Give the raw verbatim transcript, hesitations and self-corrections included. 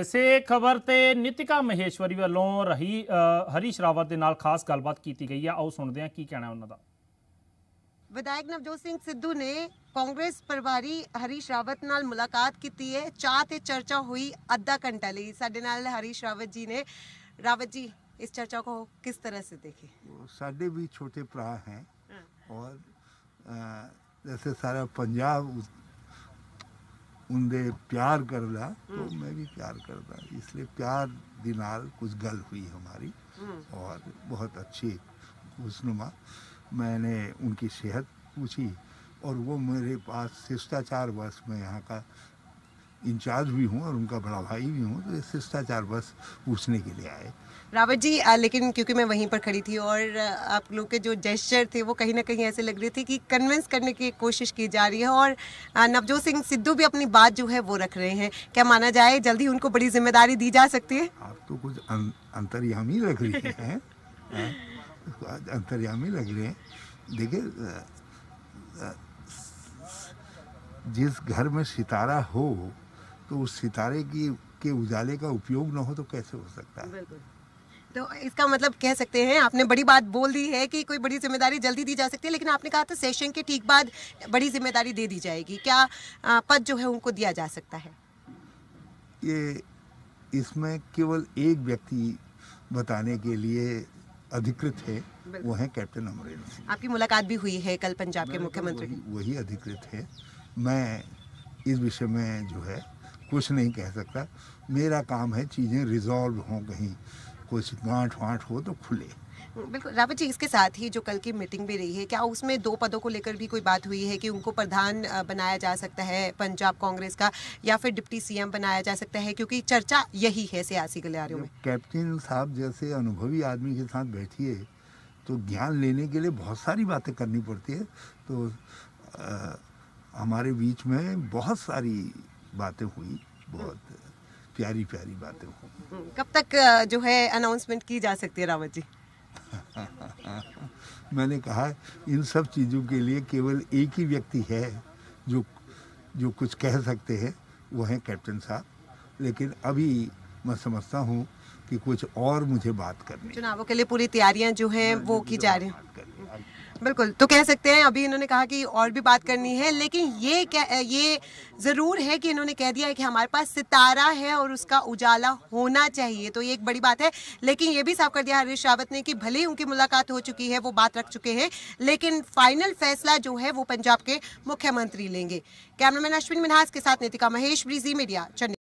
इसे खबर ते नितिका महेश्वरी वालों रही हरीश रावत दे नाल खास गलबात की गई है। आओ सुनते हैं की कहना उन्हों का। विधायक नवजोत सिंह सिद्धू ने कांग्रेस प्रभारी हरीश रावत नाल मुलाकात की है। चाह ते चर्चा हुई अद्धा घंटा लई साडे नाल हरीश रावत जी ने। रावत जी, इस चर्चा को किस तरह से देखे? साडे भी छोटे भरा हैं और आ, जैसे सारा पंजाब उनके प्यार करदा तो मैं भी प्यार करदा, इसलिए प्यार दे नाल कुछ गल हुई हमारी और बहुत अच्छी खुशनुमा। मैंने उनकी सेहत पूछी और वो मेरे पास शिष्टाचार वर्ष में यहाँ का इंचार्ज भी हूँ और उनका बड़ा भाई भी हूँ, तो शिष्टाचार वर्ष पूछने के लिए आए। रावत जी, आ, लेकिन क्योंकि मैं वहीं पर खड़ी थी और आप लोग के जो जेस्चर थे वो कहीं ना कहीं ऐसे लग रहे थे कि कन्विंस करने की कोशिश की जा रही है और नवजोत सिंह सिद्धू भी अपनी बात जो है वो रख रहे हैं। क्या माना जाए, जल्दी उनको बड़ी जिम्मेदारी दी जा सकती है? आप तो कुछ अं, अंतर्यामी लग रही हैं। अंतर्यामी लग रहे हैं। देखिए, जिस घर में सितारा हो तो उस सितारे की के उजाले का उपयोग ना हो तो कैसे हो सकता है? तो इसका मतलब कह सकते हैं आपने बड़ी बात बोल दी है कि कोई बड़ी जिम्मेदारी जल्दी दी जा सकती है, लेकिन आपने कहा था सेशन के ठीक बाद बड़ी जिम्मेदारी दे दी जाएगी। क्या पद जो है उनको दिया जा सकता है? ये इसमें केवल एक व्यक्ति बताने के लिए अधिकृत है, वो है कैप्टन अमरिंदर सिंह। आपकी मुलाकात भी हुई है कल पंजाब के मुख्यमंत्री? वही अधिकृत है। मैं इस विषय में जो है कुछ नहीं कह सकता। मेरा काम है चीज़ें रिजॉल्व हों, कहीं कुछ गांठ वाँट हो तो खुले। बिल्कुल। रावत जी, इसके साथ ही जो कल की मीटिंग भी रही है, क्या उसमें दो पदों को लेकर भी कोई बात हुई है कि उनको प्रधान बनाया जा सकता है पंजाब कांग्रेस का या फिर डिप्टी सीएम बनाया जा सकता है, क्योंकि चर्चा यही है सियासी गलियारों में? कैप्टन साहब जैसे अनुभवी आदमी के साथ बैठिए तो ज्ञान लेने के लिए बहुत सारी बातें करनी पड़ती है, तो आ, हमारे बीच में बहुत सारी बातें हुई, बहुत प्यारी प्यारी बातें हुई। कब तक जो है अनाउंसमेंट की जा सकती है रावत जी? मैंने कहा इन सब चीज़ों के लिए केवल एक ही व्यक्ति है जो जो कुछ कह सकते हैं, वो हैं कैप्टन साहब। लेकिन अभी मैं समझता हूँ कि कुछ और मुझे बात करनी है। चुनावों के लिए पूरी तैयारियां जो हैं वो की जा रही हैं। बिल्कुल, तो कह सकते हैं अभी इन्होंने कहा कि और भी बात करनी है, लेकिन ये क्या ये ज़रूर है कि इन्होंने कह दिया है कि हमारे पास सितारा है और उसका उजाला होना चाहिए, तो ये एक बड़ी बात है। लेकिन ये भी साफ कर दिया हरीश रावत ने कि भले ही उनकी मुलाकात हो चुकी है, वो बात रख चुके हैं, लेकिन फाइनल फैसला जो है वो पंजाब के मुख्यमंत्री लेंगे। कैमरामैन अश्विन मिन्हार के साथ नितिका महेश ब्रीजी, मीडिया चंडीगढ़।